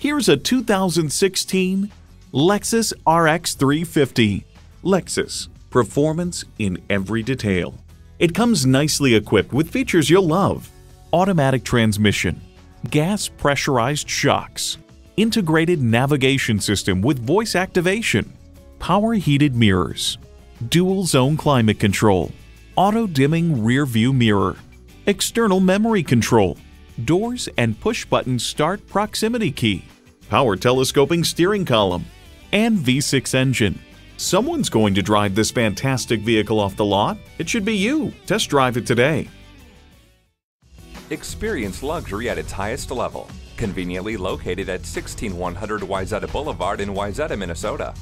Here's a 2016 Lexus RX 350. Lexus, performance in every detail. It comes nicely equipped with features you'll love. Automatic transmission, gas pressurized shocks, integrated navigation system with voice activation, power heated mirrors, dual zone climate control, auto dimming rear view mirror, external memory control, doors and push button start proximity key, power telescoping steering column, and V6 engine. Someone's going to drive this fantastic vehicle off the lot. It should be you. Test drive it today. Experience luxury at its highest level. Conveniently located at 16100 Wayzata Boulevard in Wayzata, Minnesota.